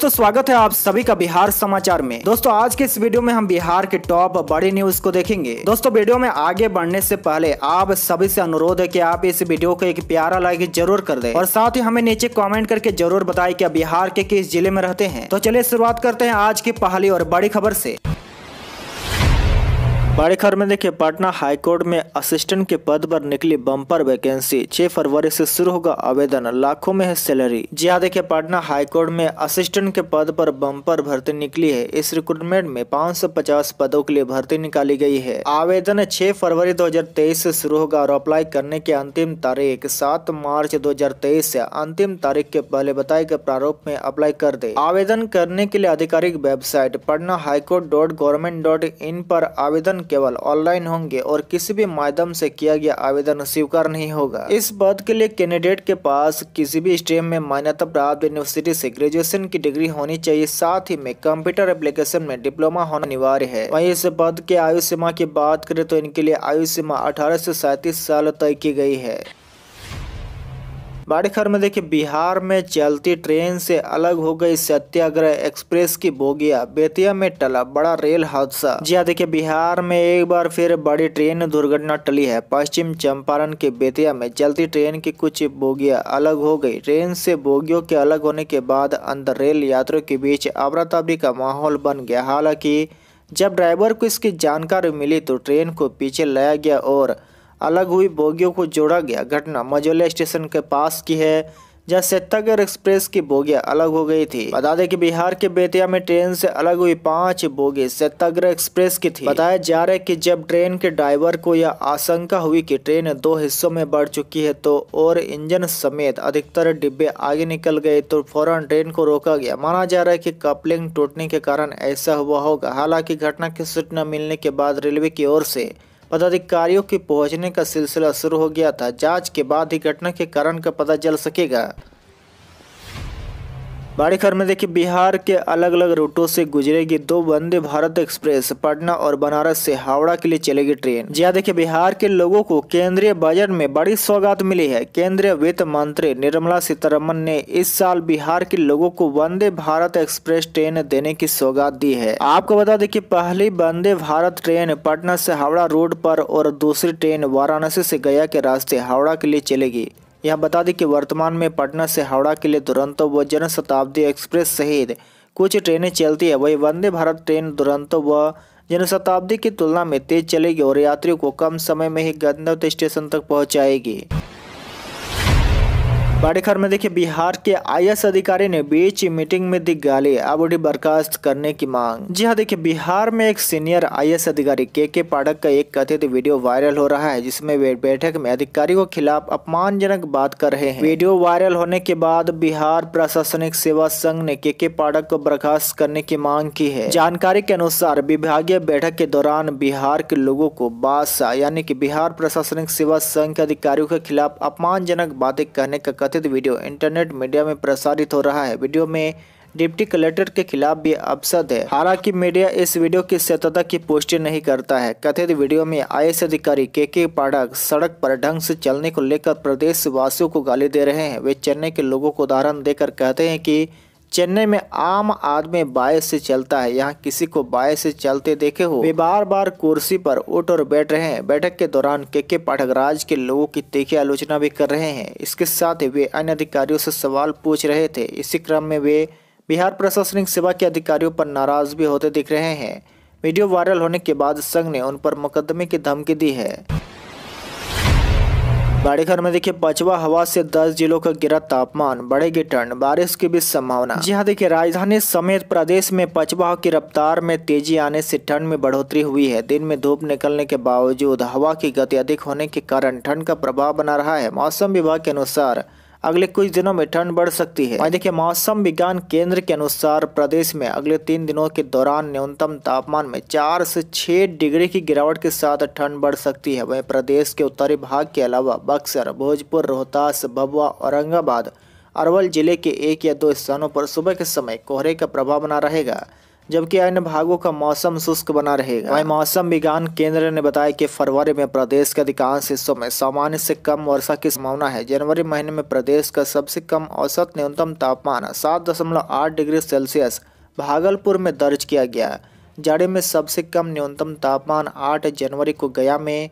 तो स्वागत है आप सभी का बिहार समाचार में। दोस्तों आज के इस वीडियो में हम बिहार के टॉप बड़ी न्यूज को देखेंगे। दोस्तों वीडियो में आगे बढ़ने से पहले आप सभी से अनुरोध है कि आप इस वीडियो को एक प्यारा लाइक जरूर कर दें और साथ ही हमें नीचे कमेंट करके जरूर बताएं कि आप बिहार के किस जिले में रहते हैं। तो चलिए शुरुआत करते हैं आज की पहली और बड़ी खबर से। बड़े खबर में देखिए, पटना हाईकोर्ट में असिस्टेंट के पद पर निकली बम्पर वैकेंसी, 6 फरवरी से शुरू होगा आवेदन, लाखों में है सैलरी। जी हाँ देखिए, पटना हाईकोर्ट में असिस्टेंट के पद पर बम्पर भर्ती निकली है। इस रिक्रूटमेंट में 550 पदों के लिए भर्ती निकाली गई है। आवेदन 6 फरवरी 2023 से शुरू होगा और अप्लाई करने की अंतिम तारीख 7 मार्च 2023 से अंतिम तारीख के पहले बताए गए प्रारूप में अप्लाई कर दे। आवेदन करने के लिए आधिकारिक वेबसाइट पटना हाईकोर्ट .gov.in पर आवेदन केवल ऑनलाइन होंगे और किसी भी माध्यम से किया गया आवेदन स्वीकार नहीं होगा। इस पद के लिए कैंडिडेट के पास किसी भी स्ट्रीम में मान्यता प्राप्त यूनिवर्सिटी से ग्रेजुएशन की डिग्री होनी चाहिए, साथ ही में कंप्यूटर एप्लीकेशन में डिप्लोमा होना अनिवार्य है। वहीं इस पद की आयु सीमा की बात करें तो इनके लिए आयु सीमा 18 से 37 साल तय की गई है। बड़ी खबर में देखिए, बिहार में चलती ट्रेन से अलग हो गई सत्याग्रह एक्सप्रेस की बोगिया, बेतिया में टला बड़ा रेल हादसा। जी हाँ देखिए, बिहार में एक बार फिर बड़ी ट्रेन दुर्घटना टली है। पश्चिम चंपारण के बेतिया में चलती ट्रेन की कुछ बोगिया अलग हो गई। ट्रेन से बोगियों के अलग होने के बाद अंदर रेल यात्रियों के बीच अफरा-तफरी का माहौल बन गया। हालांकि जब ड्राइवर को इसकी जानकारी मिली तो ट्रेन को पीछे लाया गया और अलग हुई बोगियों को जोड़ा गया। घटना मजोलिया स्टेशन के पास की है, जहां सत्याग्रह एक्सप्रेस की बोगियां अलग हो गई थी। बता दें कि बिहार के बेतिया में ट्रेन से अलग हुई 5 बोगी सत्याग्रह एक्सप्रेस की थी। बताया जा रहा है कि जब ट्रेन के ड्राइवर को यह आशंका हुई कि ट्रेन 2 हिस्सों में बढ़ चुकी है तो और इंजन समेत अधिकतर डिब्बे आगे निकल गए तो फौरन ट्रेन को रोका गया। माना जा रहा है कि कपलिंग टूटने के कारण ऐसा हुआ होगा। हालांकि घटना की सूचना मिलने के बाद रेलवे की ओर से पदाधिकारियों के पहुंचने का सिलसिला शुरू हो गया था। जांच के बाद ही घटना के कारण का पता चल सकेगा। बड़ी खबर में देखिए, बिहार के अलग अलग रूटों से गुजरेगी 2 वंदे भारत एक्सप्रेस, पटना और बनारस से हावड़ा के लिए चलेगी ट्रेन। जी हाँ देखिए, बिहार के लोगों को केंद्रीय बजट में बड़ी सौगात मिली है। केंद्रीय वित्त मंत्री निर्मला सीतारमण ने इस साल बिहार के लोगों को वंदे भारत एक्सप्रेस ट्रेन देने की सौगात दी है। आपको बता दें कि पहली वंदे भारत ट्रेन पटना से हावड़ा रोड पर और दूसरी ट्रेन वाराणसी से गया के रास्ते हावड़ा के लिए चलेगी। यह बता दें कि वर्तमान में पटना से हावड़ा के लिए दुरंतो व जनशताब्दी एक्सप्रेस सहित कुछ ट्रेनें चलती है। वही वंदे भारत ट्रेन दुरंतो व जनशताब्दी की तुलना में तेज चलेगी और यात्रियों को कम समय में ही गंतव्य स्टेशन तक पहुंचाएगी। बड़ी खबर में देखिए, बिहार के आईएएस अधिकारी ने बीच मीटिंग में दी गाली, अवधि बर्खास्त करने की मांग। जी हाँ देखिए, बिहार में एक सीनियर आईएएस अधिकारी के पाठक का एक कथित वीडियो वायरल हो रहा है, जिसमें वे बैठक में अधिकारियों के खिलाफ अपमानजनक बात कर रहे हैं। वीडियो वायरल होने के बाद बिहार प्रशासनिक सेवा संघ ने के पाठक को बर्खास्त करने की मांग की है। जानकारी के अनुसार विभागीय बैठक के दौरान बिहार के लोगों को बादशाह यानी की बिहार प्रशासनिक सेवा संघ के अधिकारियों के खिलाफ अपमानजनक बातें कहने का वीडियो इंटरनेट मीडिया में प्रसारित हो रहा है। वीडियो में डिप्टी कलेक्टर के खिलाफ भी अपशब्द है। हालांकि मीडिया इस वीडियो की सत्यता की पुष्टि नहीं करता है। कथित वीडियो में आईएएस अधिकारी के पाठक सड़क पर ढंग से चलने को लेकर प्रदेशवासियों को गाली दे रहे हैं। वे चेन्नई के लोगों को उदाहरण देकर कहते हैं कि चेन्नई में आम आदमी बाइक से चलता है, यहाँ किसी को बाइक से चलते देखे हो। वे बार बार कुर्सी पर उठ और बैठ रहे हैं। बैठक के दौरान के पाठक राज्य के लोगों की तीखी आलोचना भी कर रहे हैं। इसके साथ ही वे अन्य अधिकारियों से सवाल पूछ रहे थे। इसी क्रम में वे बिहार प्रशासनिक सेवा के अधिकारियों पर नाराज भी होते दिख रहे हैं। वीडियो वायरल होने के बाद संघ ने उन पर मुकदमे की धमकी दी है। बड़ी खबर में देखिए, पछुआ हवा से 10 जिलों का गिरा तापमान, बढ़ेगी ठंड, बारिश की भी संभावना। जी हाँ देखिए, राजधानी समेत प्रदेश में पछुआ हवा की रफ्तार में तेजी आने से ठंड में बढ़ोतरी हुई है। दिन में धूप निकलने के बावजूद हवा की गति अधिक होने के कारण ठंड का प्रभाव बना रहा है। मौसम विभाग के अनुसार अगले कुछ दिनों में ठंड बढ़ सकती है। वहीं देखिए, मौसम विज्ञान केंद्र के अनुसार प्रदेश में अगले 3 दिनों के दौरान न्यूनतम तापमान में 4 से 6 डिग्री की गिरावट के साथ ठंड बढ़ सकती है। वहीं प्रदेश के उत्तरी भाग के अलावा बक्सर, भोजपुर, रोहतास, भभुआ, औरंगाबाद, अरवल जिले के 1 या 2 स्थानों पर सुबह के समय कोहरे का प्रभाव बना रहेगा। जबकि अन्य भागों का मौसम शुष्क बना रहेगा। वहीं मौसम विज्ञान केंद्र ने बताया कि फरवरी में प्रदेश के अधिकांश हिस्सों में सामान्य से कम वर्षा की संभावना है। जनवरी महीने में प्रदेश का सबसे कम औसत न्यूनतम तापमान 7.8 डिग्री सेल्सियस भागलपुर में दर्ज किया गया। जाड़े में सबसे कम न्यूनतम तापमान 8 जनवरी को गया में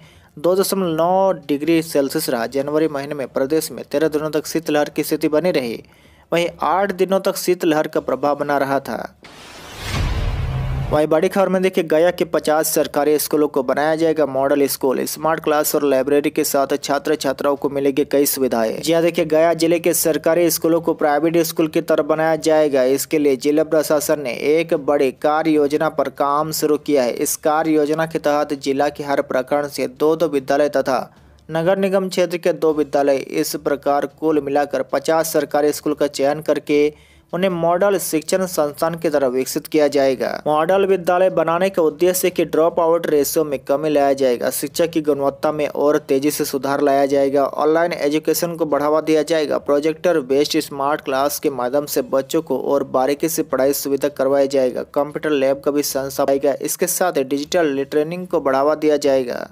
2.9 डिग्री सेल्सियस रहा। जनवरी महीने में प्रदेश में 13 दिनों तक शीतलहर की स्थिति बनी रही। वहीं 8 दिनों तक शीतलहर का प्रभाव बना रहा था। वहीं बड़ी खबर में देखिए, गया के 50 सरकारी स्कूलों को बनाया जाएगा मॉडल स्कूल। स्मार्ट क्लास और लाइब्रेरी के साथ छात्र छात्राओं को मिलेगी कई सुविधाएं। जी हां देखिए, गया जिले के सरकारी स्कूलों को प्राइवेट स्कूल की तरह बनाया जाएगा। इसके लिए जिला प्रशासन ने एक बड़ी कार्य योजना पर काम शुरू किया है। इस कार्य योजना के तहत जिला के हर प्रखंड से 2-2 विद्यालय तथा नगर निगम क्षेत्र के 2 विद्यालय, इस प्रकार कुल मिलाकर 50 सरकारी स्कूल का चयन करके उन्हें मॉडल शिक्षण संस्थान की तरह विकसित किया जाएगा। मॉडल विद्यालय बनाने का उद्देश्य कि ड्रॉप आउट रेशियो में कमी लाया जाएगा, शिक्षा की गुणवत्ता में और तेजी से सुधार लाया जाएगा, ऑनलाइन एजुकेशन को बढ़ावा दिया जाएगा, प्रोजेक्टर बेस्ड स्मार्ट क्लास के माध्यम से बच्चों को और बारीकी से पढ़ाई सुविधा करवाया जाएगा, कंप्यूटर लैब का भी संस्थापन आएगा। इसके साथ डिजिटल ट्रेनिंग को बढ़ावा दिया जाएगा।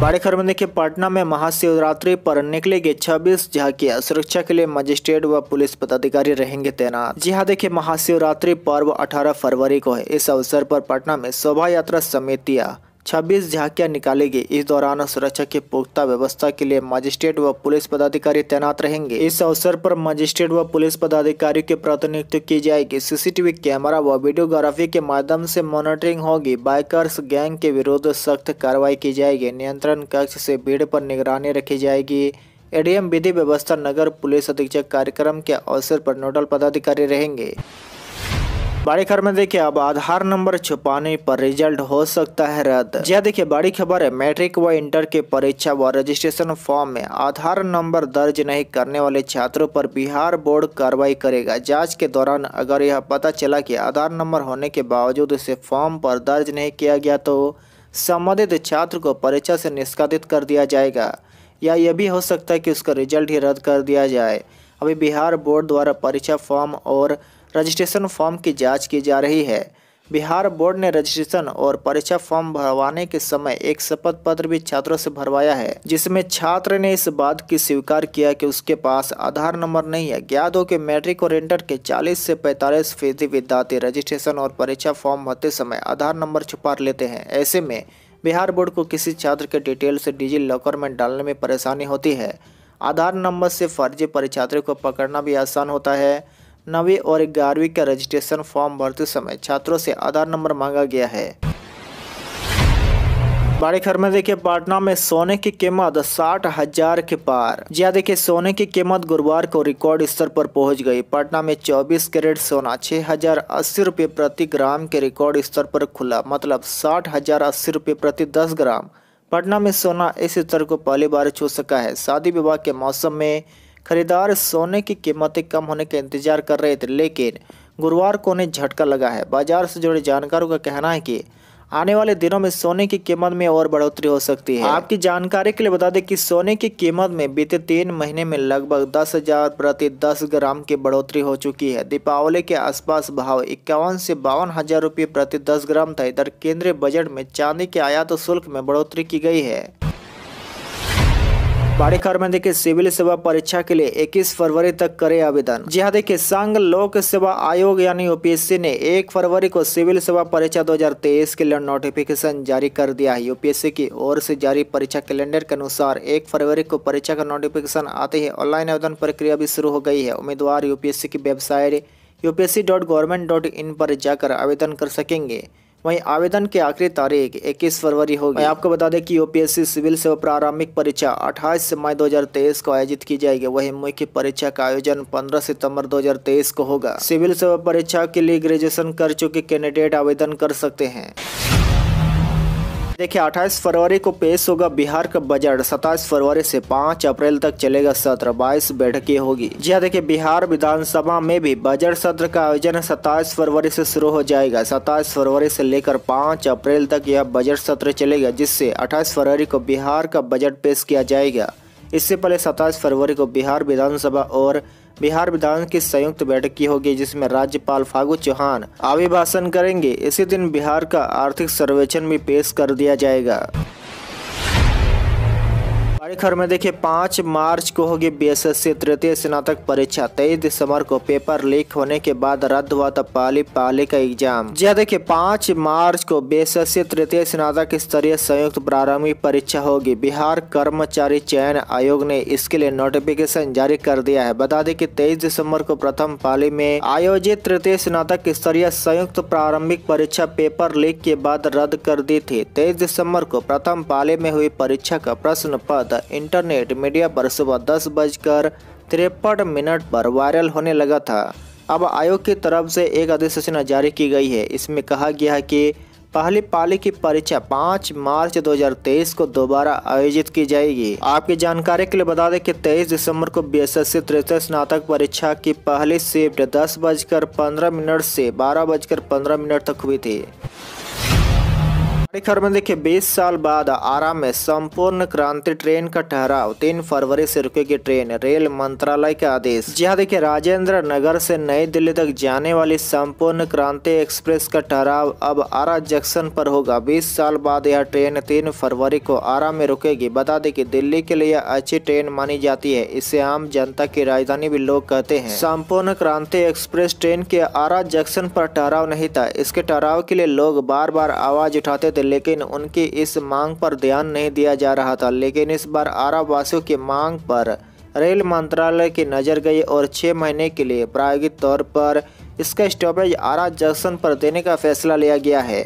बड़ी खबर में देखिए, पटना में महाशिवरात्रि पर निकलेगी 26 झांकियां। सुरक्षा के लिए मजिस्ट्रेट व पुलिस पदाधिकारी रहेंगे तैनात। जी हां देखिए, महाशिवरात्रि पर्व 18 फरवरी को है। इस अवसर पर पटना में शोभा यात्रा समितियां 26 झांकियां निकालेगी। इस दौरान सुरक्षा की पुख्ता व्यवस्था के लिए मजिस्ट्रेट व पुलिस पदाधिकारी तैनात रहेंगे। इस अवसर पर मजिस्ट्रेट व पुलिस पदाधिकारी के प्रतिनिधित्व की जाएगी। सीसीटीवी कैमरा व वीडियोग्राफी के माध्यम से मॉनिटरिंग होगी। बाइकर्स गैंग के विरुद्ध सख्त कार्रवाई की जाएगी। नियंत्रण कक्ष से भीड़ पर निगरानी रखी जाएगी। एडीएम विधि व्यवस्था नगर पुलिस अधीक्षक कार्यक्रम के अवसर पर नोडल पदाधिकारी रहेंगे। बड़ी खबर में देखिए, अब आधार नंबर छुपाने पर रिजल्ट हो सकता है रद्द। जी हां देखिए, बड़ी खबर है, मैट्रिक व इंटर के परीक्षा व रजिस्ट्रेशन फॉर्म में आधार नंबर दर्ज नहीं करने वाले छात्रों पर बिहार बोर्ड कार्रवाई करेगा। जांच के दौरान अगर यह पता चला कि आधार नंबर होने के बावजूद इसे फॉर्म पर दर्ज नहीं किया गया तो संबंधित छात्र को परीक्षा से निष्कासित कर दिया जाएगा, या यह भी हो सकता है कि उसका रिजल्ट ही रद्द कर दिया जाए। अभी बिहार बोर्ड द्वारा परीक्षा फॉर्म और रजिस्ट्रेशन फॉर्म की जांच की जा रही है। बिहार बोर्ड ने रजिस्ट्रेशन और परीक्षा फॉर्म भरवाने के समय एक शपथ पत्र भी छात्रों से भरवाया है, जिसमें छात्र ने इस बात की स्वीकार किया कि उसके पास आधार नंबर नहीं है। ज्ञात हो कि मैट्रिक और इंटर के 40 से 45% विद्यार्थी रजिस्ट्रेशन और परीक्षा फॉर्म भरते समय आधार नंबर छुपा लेते हैं। ऐसे में बिहार बोर्ड को किसी छात्र के डिटेल से डिजी लॉकर में डालने में परेशानी होती है। आधार नंबर से फर्जी परीक्षार्थियों को पकड़ना भी आसान होता है। 9वीं और 11वीं का रजिस्ट्रेशन फॉर्म भरते समय छात्रों से आधार नंबर मांगा गया है। बड़ी खबर में देखिए, पटना में सोने की कीमत 60,000 के पार। जी हां देखिए, सोने की कीमत गुरुवार को रिकॉर्ड स्तर पर पहुंच गई। पटना में 24 कैरेट सोना 6,080 रुपये प्रति ग्राम के रिकॉर्ड स्तर पर खुला, मतलब 60,080 रुपये प्रति 10 ग्राम। पटना में सोना इस स्तर को पहली बार छू सका है। शादी विवाह के मौसम में खरीदार सोने की कीमतें कम होने का इंतजार कर रहे थे, लेकिन गुरुवार को उन्हें झटका लगा है। बाजार से जुड़े जानकारों का कहना है कि आने वाले दिनों में सोने की कीमत में और बढ़ोतरी हो सकती है। आपकी जानकारी के लिए बता दें कि सोने की कीमत में बीते 3 महीने में लगभग 10,000 प्रति 10 ग्राम की बढ़ोतरी हो चुकी है। दीपावली के आसपास भाव 51 से 52,000 रुपये प्रति 10 ग्राम था। इधर केंद्रीय बजट में चांदी के आयात शुल्क में बढ़ोतरी की गई है। बड़ी खबर में देखिए, सिविल सेवा परीक्षा के लिए 21 फरवरी तक करें आवेदन। जी हां देखिए, संघ लोक सेवा आयोग यानी यूपीएससी ने 1 फरवरी को सिविल सेवा परीक्षा 2023 के लिए नोटिफिकेशन जारी कर दिया है। यूपीएससी की ओर से जारी परीक्षा कैलेंडर के अनुसार 1 फरवरी को परीक्षा का नोटिफिकेशन आते ही ऑनलाइन आवेदन प्रक्रिया भी शुरू हो गई है। उम्मीदवार यूपीएससी की वेबसाइट upsc.government.in पर जाकर आवेदन कर सकेंगे। वहीं आवेदन की आखिरी तारीख 21 फरवरी होगी। आपको बता दें कि यूपीएससी सिविल सेवा प्रारंभिक परीक्षा 28 मई 2023 को आयोजित की जाएगी। वहीं मुख्य परीक्षा का आयोजन 15 सितंबर 2023 को होगा। सिविल सेवा परीक्षा के लिए ग्रेजुएशन कर चुके कैंडिडेट आवेदन कर सकते हैं। देखिए, 28 फरवरी को पेश होगा बिहार का बजट। 27 फरवरी से 5 अप्रैल तक चलेगा सत्र। 22 बैठकें होगी। जी हां देखिए, बिहार विधानसभा में भी बजट सत्र का आयोजन 27 फरवरी से शुरू हो जाएगा। 27 फरवरी से लेकर 5 अप्रैल तक यह बजट सत्र चलेगा, जिससे 28 फरवरी को बिहार का बजट पेश किया जाएगा। इससे पहले 27 फरवरी को बिहार विधानसभा और बिहार विधान की संयुक्त बैठक की होगी, जिसमें राज्यपाल फागू चौहान अभिभाषण करेंगे। इसी दिन बिहार का आर्थिक सर्वेक्षण भी पेश कर दिया जाएगा। खबर में देखिए, 5 मार्च को होगी बीएसएससी तृतीय स्नातक परीक्षा। 23 दिसंबर को पेपर लीक होने के बाद रद्द हुआ था पहली पाली का एग्जाम। जी देखिए, 5 मार्च को बीएसएससी तृतीय स्नातक स्तरीय संयुक्त प्रारंभिक परीक्षा होगी। बिहार कर्मचारी चयन आयोग ने इसके लिए नोटिफिकेशन जारी कर दिया है। बता दें कि 23 दिसंबर को प्रथम पाली में आयोजित तृतीय स्नातक स्तरीय संयुक्त प्रारंभिक परीक्षा पेपर लीक के बाद रद्द कर दी थी। 23 दिसंबर को प्रथम पाली में हुई परीक्षा का प्रश्न पत्र इंटरनेट मीडिया पर सुबह 10:53 पर वायरल होने लगा था। अब आयोग की तरफ से एक अधिसूचना जारी की गई है। इसमें कहा गया है कि पहली पाली की परीक्षा 5 मार्च 2023 को दोबारा आयोजित की जाएगी। आपकी जानकारी के लिए बता दें कि 23 दिसंबर को बीएसएससी तृतीय स्नातक परीक्षा की पहली शिफ्ट 10:15 से 12:15 तक हुई थी। खबर में देखिए, 20 साल बाद आरा में संपूर्ण क्रांति ट्रेन का ठहराव। 3 फरवरी से रुकेगी ट्रेन, रेल मंत्रालय का आदेश। जी हाँ देखिए, राजेंद्र नगर से नई दिल्ली तक जाने वाली संपूर्ण क्रांति एक्सप्रेस का ठहराव अब आरा जंक्शन पर होगा। 20 साल बाद यह ट्रेन 3 फरवरी को आरा में रुकेगी। बता दें कि दिल्ली के लिए अच्छी ट्रेन मानी जाती है, इसे आम जनता की राजधानी भी लोग कहते हैं। संपूर्ण क्रांति एक्सप्रेस ट्रेन के आरा जंक्शन पर ठहराव नहीं था। इसके ठहराव के लिए लोग बार बार आवाज उठाते थे, लेकिन उनकी इस मांग पर ध्यान नहीं दिया जा रहा था। लेकिन इस बार आरा वासियों की मांग पर रेल मंत्रालय की नजर गई और 6 महीने के लिए प्रायोगिक तौर पर इसका स्टॉपेज आरा जंक्शन पर देने का फैसला लिया गया है।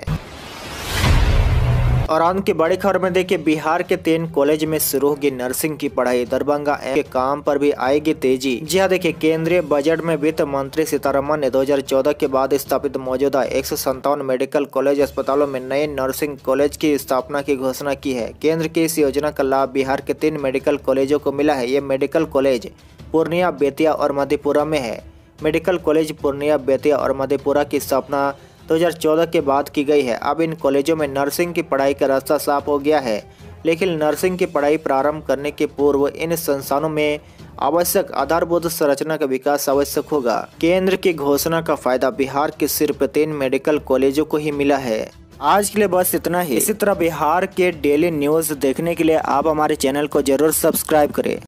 और अंत की बड़ी खबर में देखिए, बिहार के 3 कॉलेज में शुरू होगी नर्सिंग की पढ़ाई। दरभंगा के काम पर भी आएगी तेजी। जी हाँ देखिए, केंद्रीय बजट में वित्त मंत्री सीतारमण ने 2014 के बाद स्थापित मौजूदा 157 मेडिकल कॉलेज अस्पतालों में नए नर्सिंग कॉलेज की स्थापना की घोषणा की है। केंद्र की इस योजना का लाभ बिहार के 3 मेडिकल कॉलेजों को मिला है। ये मेडिकल कॉलेज पूर्णिया, बेतिया और मधेपुरा में है। मेडिकल कॉलेज पूर्णिया, बेतिया और मधेपुरा की स्थापना 2014 के बाद की गई है। अब इन कॉलेजों में नर्सिंग की पढ़ाई का रास्ता साफ हो गया है, लेकिन नर्सिंग की पढ़ाई प्रारंभ करने के पूर्व इन संस्थानों में आवश्यक आधारभूत संरचना का विकास आवश्यक होगा। केंद्र की घोषणा का फायदा बिहार के सिर्फ 3 मेडिकल कॉलेजों को ही मिला है। आज के लिए बस इतना ही। इसी तरह बिहार के डेली न्यूज़ देखने के लिए आप हमारे चैनल को जरूर सब्सक्राइब करें।